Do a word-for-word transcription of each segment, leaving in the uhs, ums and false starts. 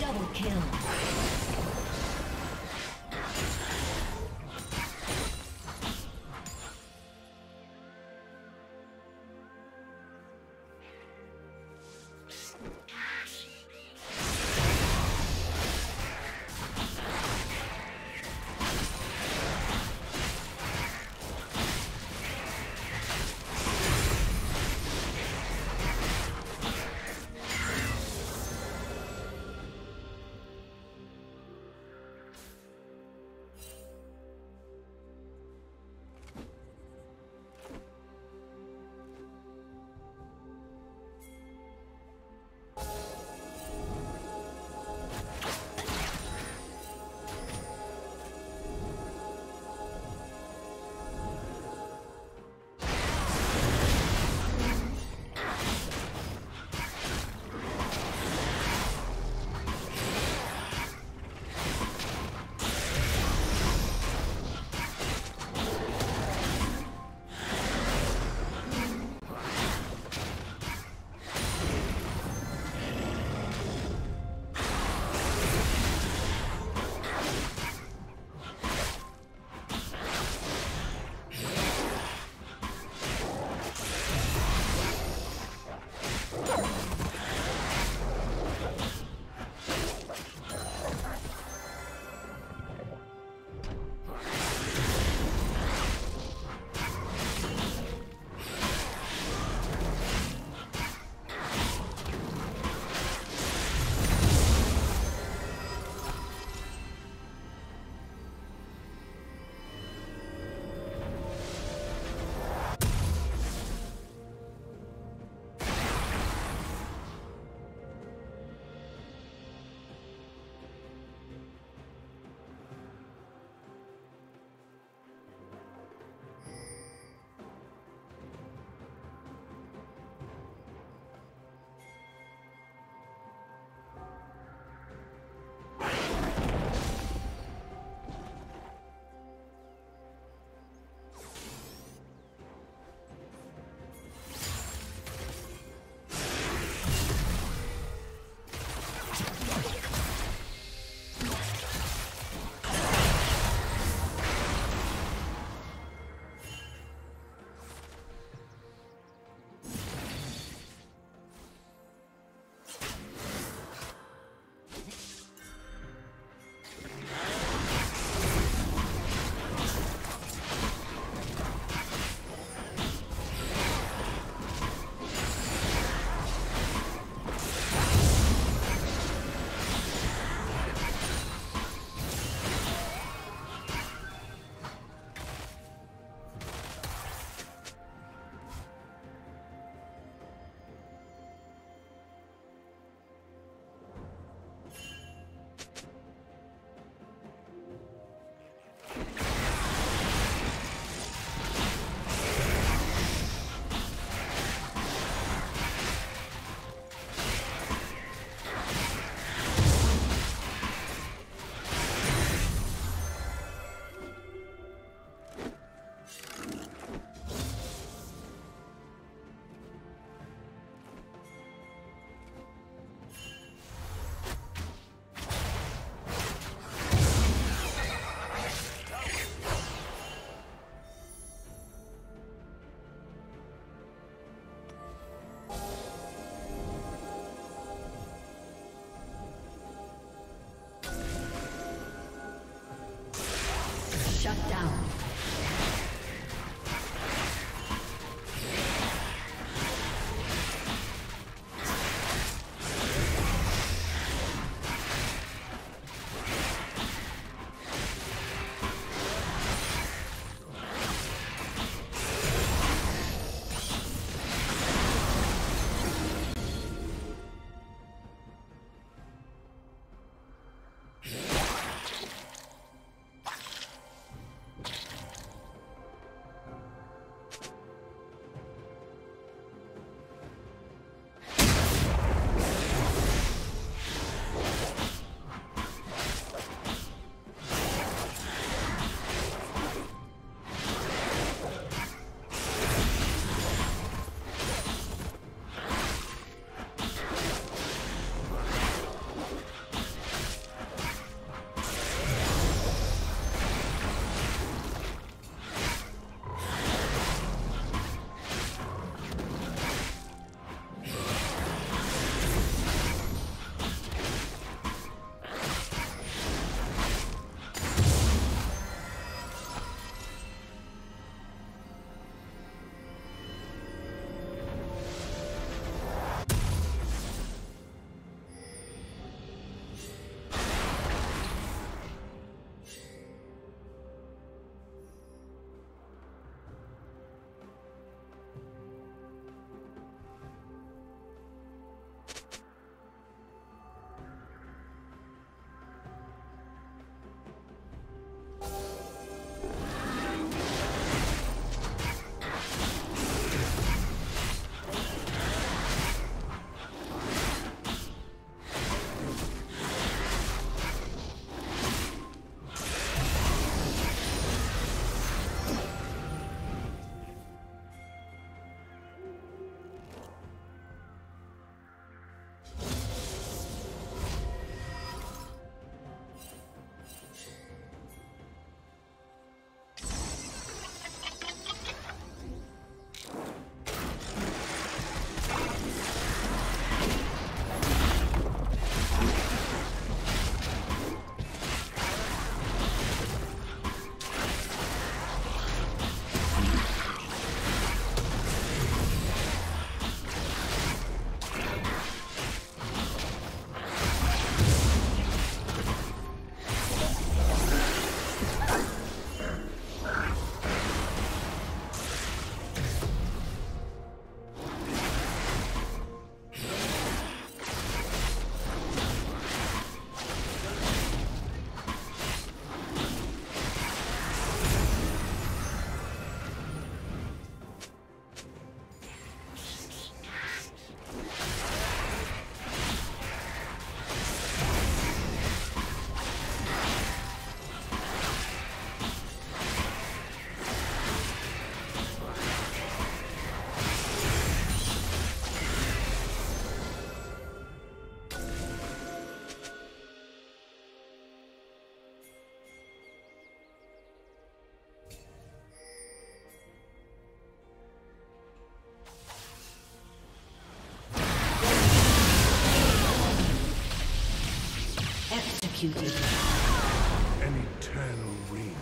double kill. Shut down. You Executed. An eternal ring.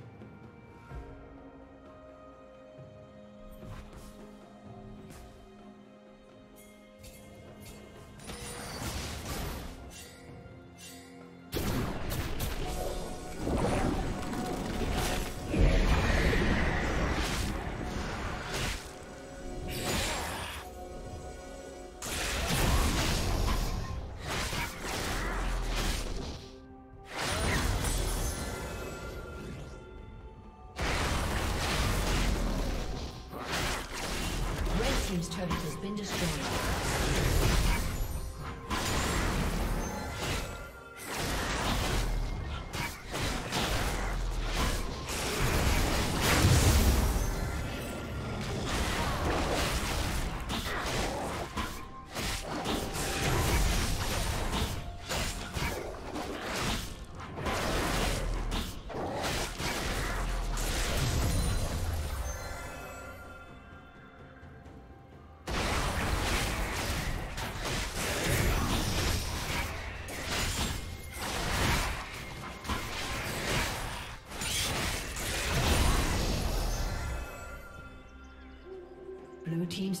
His turret has been destroyed. Blue team's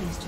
His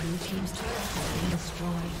Blue team's turret has been destroyed.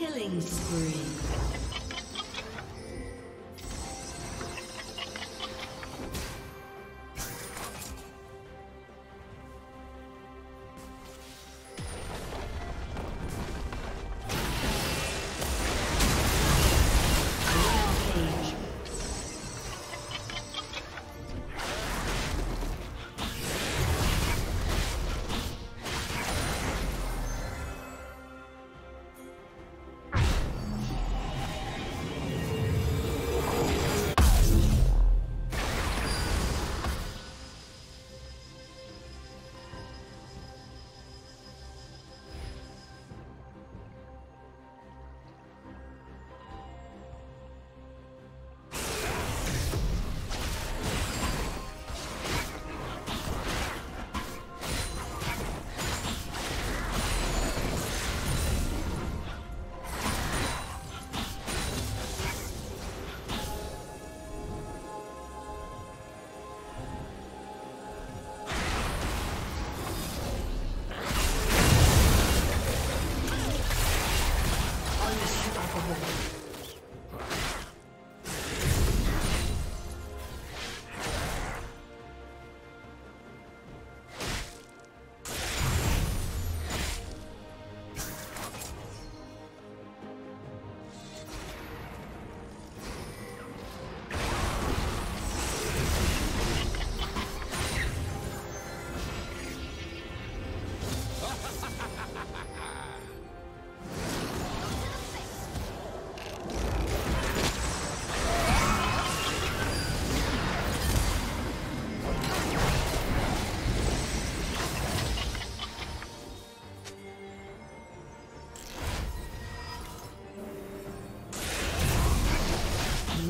Killing spree.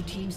Team's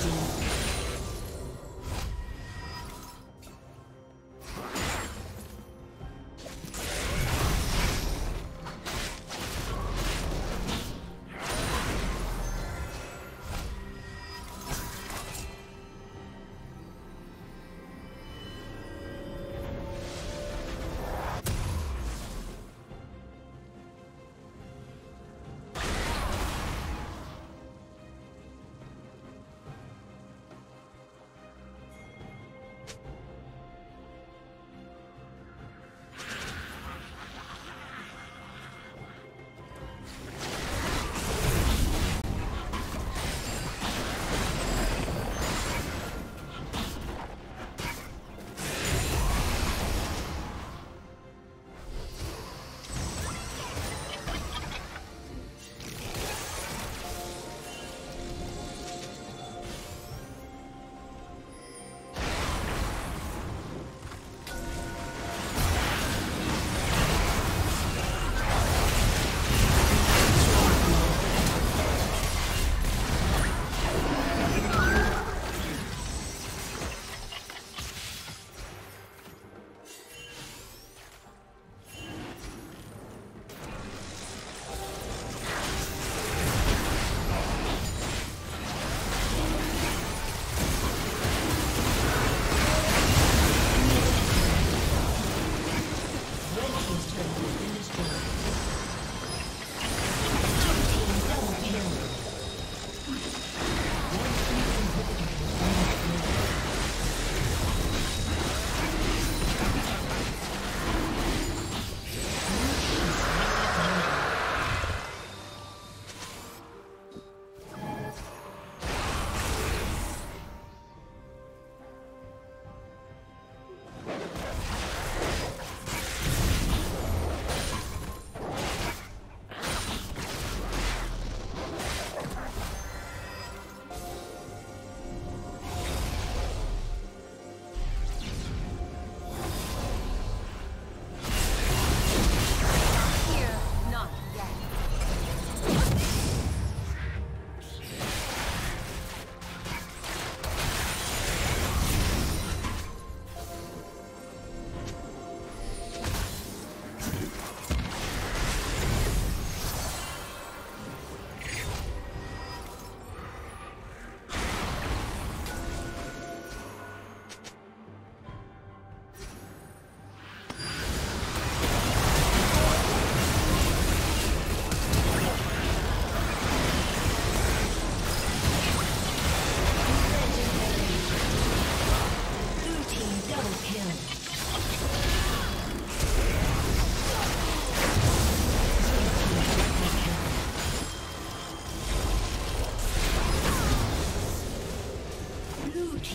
Thank you.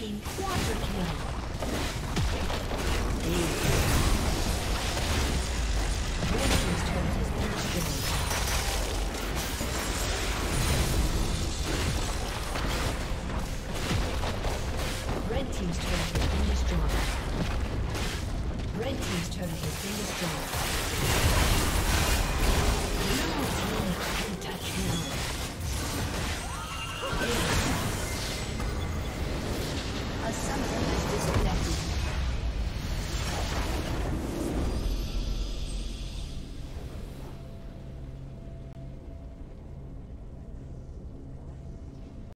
Team quadra kill. Red team's turret has been destroyed. Red team's turret has been destroyed. Red team's turret has been destroyed. Blue team can touch him. Something is disconnected.